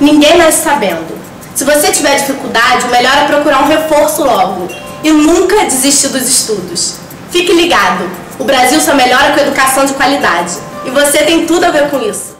Ninguém nasce sabendo. Se você tiver dificuldade, o melhor é procurar um reforço logo. E nunca desistir dos estudos. Fique ligado, o Brasil só melhora com educação de qualidade. E você tem tudo a ver com isso.